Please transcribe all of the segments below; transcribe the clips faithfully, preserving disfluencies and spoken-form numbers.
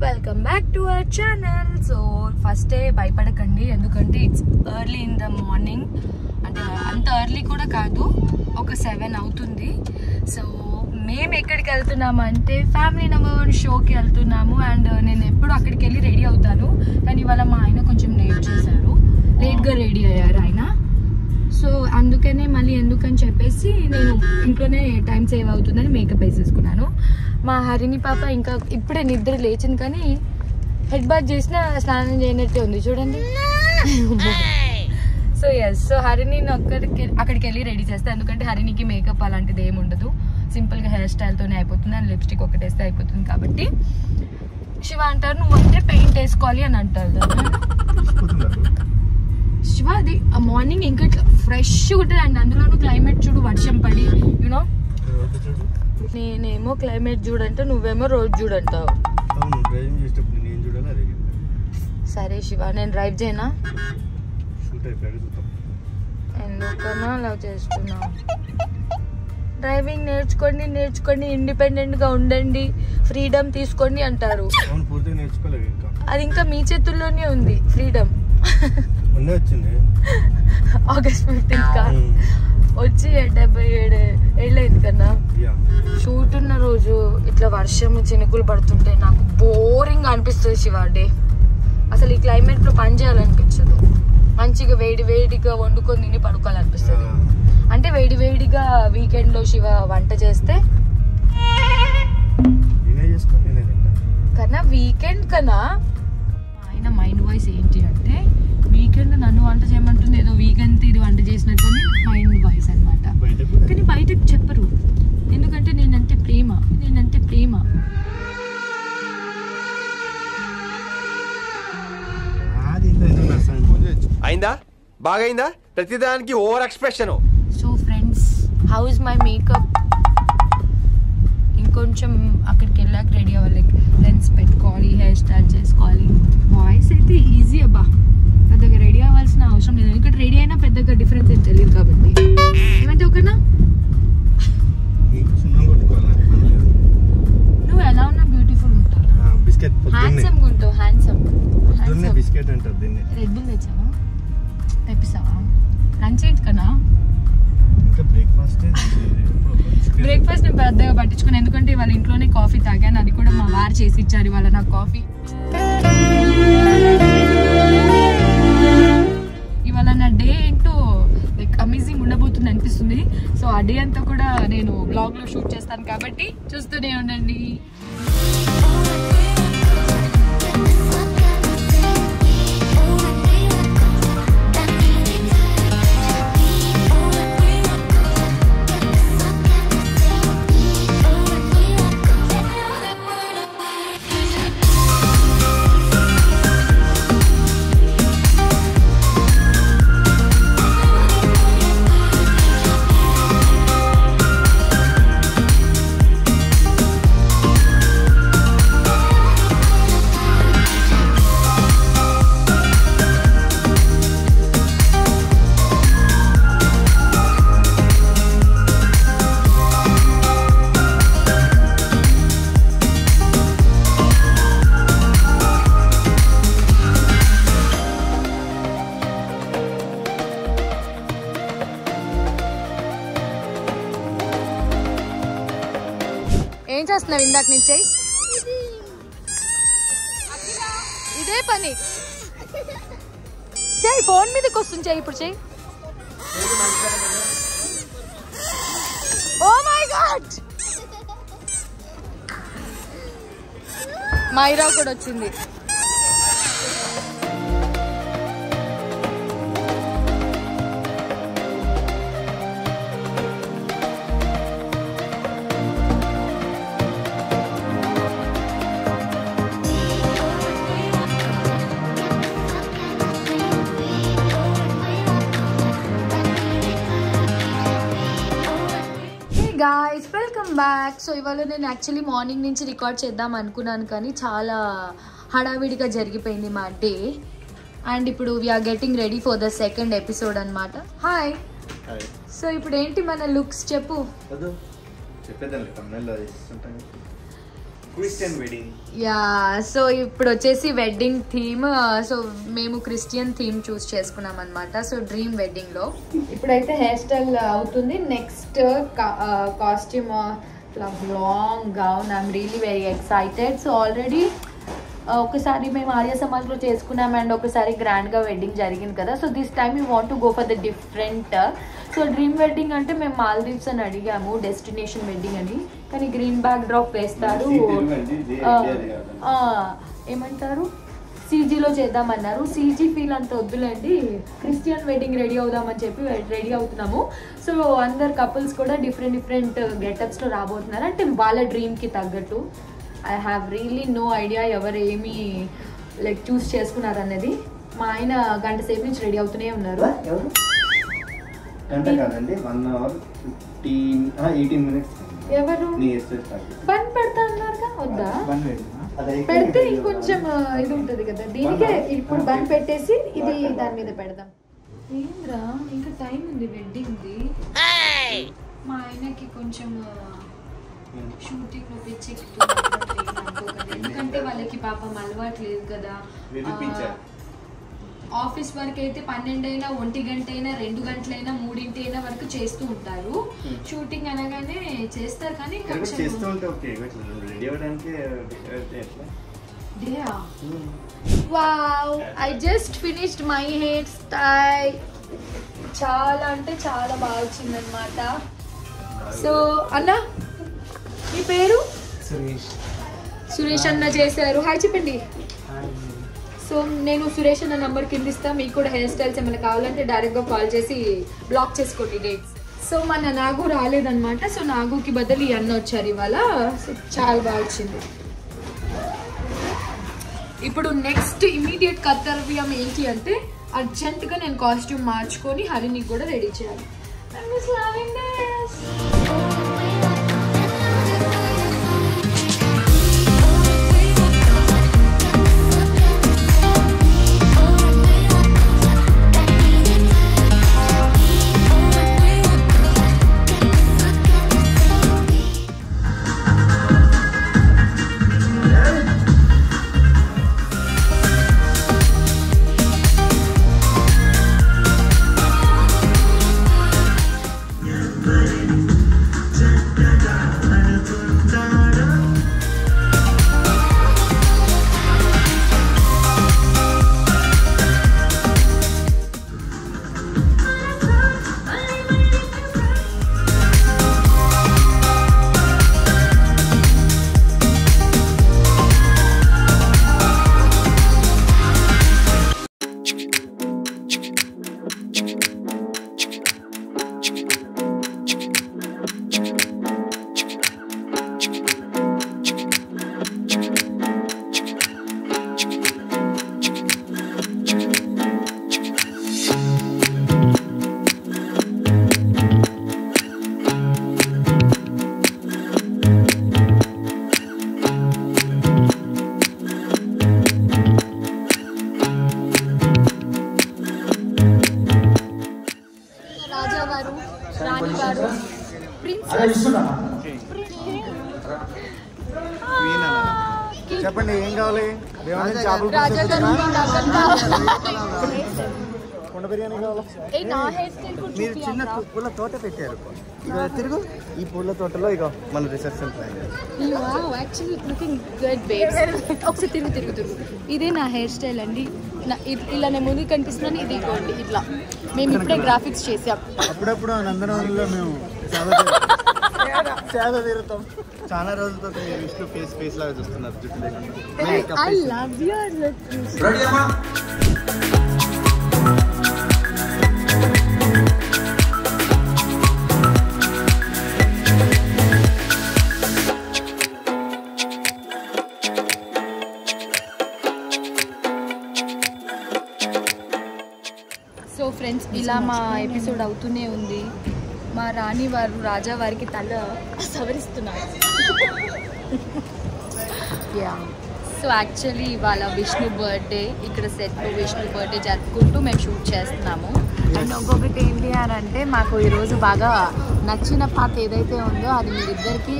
Welcome back to our channel. So first day bhayapadakandi endukante it's early in the morning and anta early kuda kaadu oka seven avutundi. So mem ekkadiki veltunam ante family number one show ki veltunam and nenu eppudu akkadiki velli ready avutanu kani ivalla ma ayina koncham late chesaru late ga ready ayyaru ayina. So andukane malli endukani cheppesi nenu intlone time save avutundani makeup esesukunnanu. మా హరిని పాప ఇంకా ఇప్పుడే నిద్ర లేచింది కానీ head bath చేసినా స్నానం చేయనట్టే ఉంది చూడండి. సో ఎస్ సో హరిని అక్కడికి అక్కడికి వెళ్ళి రెడీ చేస్తా ఎందుకంటే హరినికి మేకప్ అలాంటిది ఏమి ఉండదు, సింపుల్గా హెయిర్ స్టైల్తోనే అయిపోతుంది అండ్ లిప్స్టిక్ ఒకటేస్తే అయిపోతుంది. కాబట్టి శివ అంటారు నువ్వు అంటే పెయింట్ వేసుకోవాలి అని అంటారు. శివ అది మార్నింగ్ ఇంకా ఫ్రెష్గా ఉంటుంది అండ్ అందులోనూ క్లైమేట్ చూడు వర్షం పడి యూనో నేనేమో క్లైమేట్ చూడంటే నువ్వేమో రోజు చూడంటావు. సరే శివ నేను డ్రైవ్ చేయనా ఎందుకన్నా అలా చేస్తున్నా. డ్రైవింగ్ నేర్చుకోండి నేర్చుకోండి ఇండిపెండెంట్గా ఉండండి ఫ్రీడమ్ తీసుకోండి అంటారు. అది ఇంకా మీ చేతుల్లోనే ఉంది ఫ్రీడమ్. ఆగస్ట్ ఫిఫ్టీన్త్ కా వచ్చి డెబ్బై ఏడు ఏళ్ళైంది కన్నా. షూట్ ఉన్న రోజు ఇట్లా వర్షం చినుకులు పడుతుంటే నాకు బోరింగ్ అనిపిస్తుంది శివాడే. అసలు ఈ క్లైమేట్లో పని చేయాలనిపించదు, మంచిగా వేడి వేడిగా వండుకొని తిని పడుకోవాలనిపిస్తుంది. అంటే వేడి వేడిగా వీకెండ్లో శివ వంట చేస్తే కన్నా వీకెండ్ కన్నా ఆయన మైండ్ వాయిస్ ఏంటి అంటే వీకెండ్ నన్ను వంట చేయమంటుంది ఏదో వీకెండ్ ఇది వంట చేసినట్టు మైండ్ వాయిస్ అనమాట. కానీ బయటకు చెప్పరు ఎందుకంటే నేనంటే ప్రేమ నేనంటే ప్రేమ. అయిందా బాగా అయిందా ప్రతిదానికి over expression. So friends how is my makeup. ఇంకొంచెం అక్కడికి వెళ్ళాక రెడీ అవ్వాలి, లెన్స్ పెట్టుకోవాలి, హెయిర్ స్టైల్ చేసుకోవాలి. వాయిస్ అయితే ఈజీ అబ్బా పెద్దగా రెడీ అవ్వాల్సిన అవసరం లేదు ఎందుకంటే రెడీ అయినా పెద్దగా డిఫరెన్స్ ఏం తెలియదు కాబట్టి ఏమంటే ఒకనా. నువ్వు ఎలా ఉన్నా బ్యూటిఫుల్ ఉంటావు హ్యాండ్సమ్గా ఉంటావు హ్యాండ్సమ్. రెడ్ బుల్ తెచ్చావా తెప్పిస్తావా లంచ్ ఏంటి కన్నా. బ్రేక్ఫాస్ట్ బ్రేక్ఫాస్ట్ నేను పెద్దగా పట్టించుకున్నాను ఎందుకంటే వాళ్ళ ఇంట్లోనే కాఫీ తాగాను, అది కూడా మా వారు చేసి ఇచ్చారు ఇవాళ నాకు కాఫీ. ఇవాళ నా డే ఏంటో లైక్ అమేజింగ్ ఉండబోతుంది అనిపిస్తుంది. సో ఆ డే అంతా కూడా నేను బ్లాగ్లో షూట్ చేస్తాను కాబట్టి చూస్తూనే ఉండండి. ఏం చేస్తున్నావు ఇందాక నుంచి ఇదే పని చెయ్యి ఫోన్ మీదకి వస్తుంది చెయ్యి ఇప్పుడు చెయ్యి. ఓ మై గాడ్ మైరా కూడా వచ్చింది. సో ఇవాళ నేను యాక్చువల్లీ మార్నింగ్ నుంచి రికార్డ్ చేద్దాం అనుకున్నాను కానీ చాలా హడావిడిగా జరిగిపోయింది మా డే. అండ్ ఇప్పుడు we are getting ready for the second episode అనమాట. హాయ్, సో ఇప్పుడు ఏంటి మన లుక్స్ చెప్పు. యా, సో ఇప్పుడు వచ్చేసి వెడ్డింగ్ థీమ్. సో మేము క్రిస్టియన్ థీమ్ చూస్ చేసుకున్నాం అనమాట. సో డ్రీమ్ వెడ్డింగ్ లో ఇప్పుడైతే హెయిర్ స్టైల్ అవుతుంది. Next costume long gown. I'm really very excited. So already ఒకసారి మేము ఆర్య సమాజ్లో చేసుకున్నాం అండ్ ఒకసారి గ్రాండ్గా వెడ్డింగ్ జరిగింది కదా. So this time you want to go for the different. So dream wedding అంటే మేము మాల్దీవ్స్ అని అడిగాము, డెస్టినేషన్ వెడ్డింగ్ అని, కానీ గ్రీన్ బ్యాక్ డ్రాప్ వేస్తారు, ఏమంటారు సీజీలో చేద్దామన్నారు. సీజీ ఫీల్ అంత వద్దులేండి, క్రిస్టియన్ వెడ్డింగ్ రెడీ అవుదామని చెప్పి రెడీ అవుతున్నాము. సో అందరు కపుల్స్ కూడా డిఫరెంట్ డిఫరెంట్ గెటప్స్లో రాబోతున్నారు, అంటే వాళ్ళ డ్రీమ్కి తగ్గట్టు. I have really no idea ఎవరు ఏమి లైక్ చూస్ చేసుకున్నారు అన్నది. మా ఆయన గంట సేపు నుంచి రెడీ అవుతూనే ఉన్నారు. ఎవరు పని పెడతా అన్నారుగా, వద్దా? పెడితే ఇంకొంచెం ఇది ఉంటుంది కదా, దీనికే ఇప్పుడు పని పెట్టేసి ఇది దాని మీద పెడదాం. ఏంద్రా ఇంకా టైం ఉంది వెడ్డింగ్ది. మా ఆయనకి కొంచెం షూటింగ్ పిచ్చికి, ఎందుకంటే వాళ్ళకి పాపం అలవాటు లేదు కదా. ఆఫీస్ వరకు అయితే పన్నెండు అయినా, ఒంటి గంట అయినా, రెండు గంటలైనా, మూడింటి అయినా వరకు చేస్తూ ఉంటారు. షూటింగ్ అనగానే చేస్తారు కానీ I just finished my hair style. చాలా అంటే చాలా బాగా వచ్చింది అనమాట. సో అన్న మీ పేరు? సురేష్. సురేష్ అన్న చేశారు. హాయ్ చెప్పండి. సో నేను సురేష్ అన్న నెంబర్ కింద ఇస్తాను, మీకు కూడా హెయిర్ స్టైల్స్ ఏమైనా కావాలంటే డైరెక్ట్గా కాల్ చేసి బ్లాక్ చేసుకోండి డేట్స్. సో మన నాగు రాలేదన్నమాట. సో నాగుకి బదులు ఈ అన్న వచ్చారు ఇవాళ. సో చాలా బాగా వచ్చింది. ఇప్పుడు నెక్స్ట్ ఇమీడియట్ కర్తవ్యం ఏంటి అంటే అర్జెంటుగా నేను కాస్ట్యూమ్ మార్చుకొని హరిని కూడా రెడీ చేయాలి. చెప్పండి ఏం కావాలి? కొండ బిర్యానీ కావాలి. మీరు చిన్న పూల తోట పెట్టారు, ఇక తిరుగు ఈ పూల తోటలో ఇక మన రిసెప్షన్ తిరుగు తిరుగు తిరుగు. ఇదే నా హెయిర్ స్టైల్ అండి. ఇలా నేను ముందు కనిపిస్తున్నాను, ఇది ఇవ్వండి. ఇట్లా మేము ఇప్పుడే గ్రాఫిక్స్ చేసాం. అప్పుడప్పుడు నందనవనంలో మేము చాలా తిరుగుతాం. చాలా రోజులతో విష్ణు ఫేస్ ఫేస్ లాగా చూస్తున్నారు, జుట్టు లేకుండా. I love your look. So friends, ఇలా మా ఎపిసోడ్ అవుతూనే ఉంది. మా రాణి వారు రాజా వారికి తల సవరిస్తున్నారు. సో యాక్చువల్లీ ఇవాళ విష్ణు బర్త్డే, ఇక్కడ సెట్లో విష్ణు బర్త్డే జరుపుకుంటూ మేము షూట్ చేస్తున్నాము. అండ్ ఇంకొకటి ఏంటి అని అంటే, మాకు ఈరోజు బాగా నచ్చిన పాట ఏదైతే ఉందో అది మీరిద్దరికి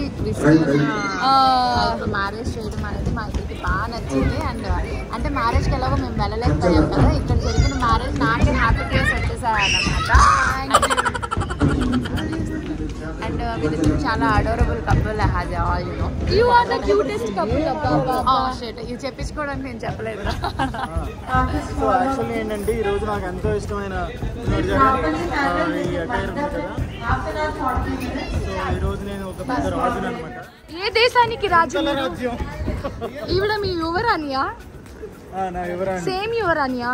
మ్యారేజ్ చేయడం అనేది మా ఇద్దరికి బాగా నచ్చింది. అండ్ అంటే మ్యారేజ్కి ఎలాగో మేము వెళ్ళలేకపోయాం కదా, ఇక్కడ జరిగిన మ్యారేజ్ నాకు హ్యాపీ ప్లేస్ వచ్చేసారు అన్నమాట. అండ్ వీళ్ళిద్దరు చాలా అడోరబుల్ కపుల్. ఇది చెప్పించుకోవడానికి నేను చెప్పలేదు. ఏంటంటే ఈరోజు నాకు ఎంతో ఇష్టమైన ఏ దేశానికి రాజు? ఈవిడ మీ యువరాణియా? సేమ్ యువరాణియా?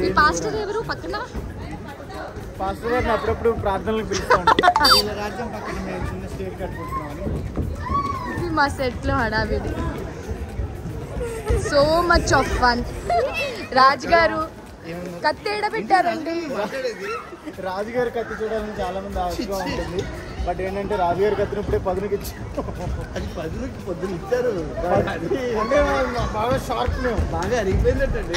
మీ పాస్టర్ ఎవరు? పక్కన పాస్టర్ గారిని అప్పుడప్పుడు ప్రార్థనలకు పిలుస్తాను. మా సెట్లో హడావిడి, so much of fun. Raj గారు కత్తి ఏడ పెట్టారండి? రాజు గారి కత్తి చూడాలని చాలా మంది ఆశగా ఉంటుంది. బట్ ఏంటంటే రాజు గారి కత్తిని ఇప్పుడే పదునుకి ఇచ్చారు. అది పదునుకి పొద్దున ఇచ్చారు. బాగా షార్ప్, మేము బాగా అరిగిపోయిందండి.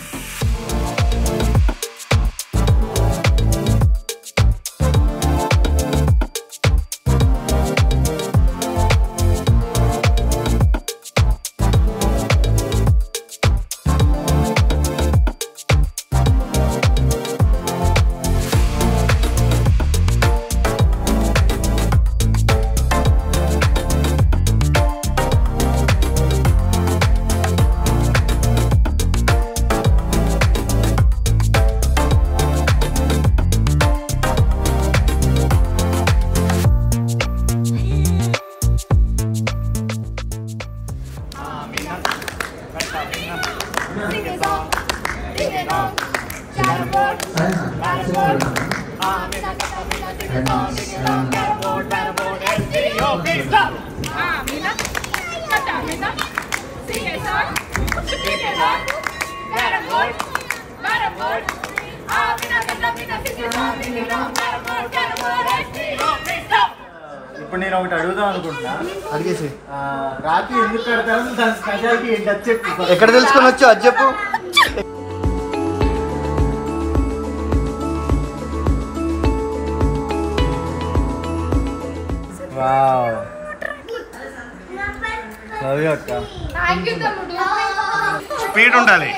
ఇప్పుడు నేను ఒకటి అడుగుదాం అనుకుంటున్నా. అడిగేసి రాఖీ ఎందుకు కడతాను, దాని స్పెషాలిటీ ఏంటి అది చెప్పు. ఎక్కడ తెలుసుకొని వచ్చు అది చెప్పు. స్పీడ్ ఉండాలి.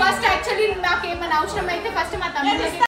ఫస్ట్ యాక్చువల్లీ నాకేమైనా అవసరం అయితే ఫస్ట్ మా తమ్ముడు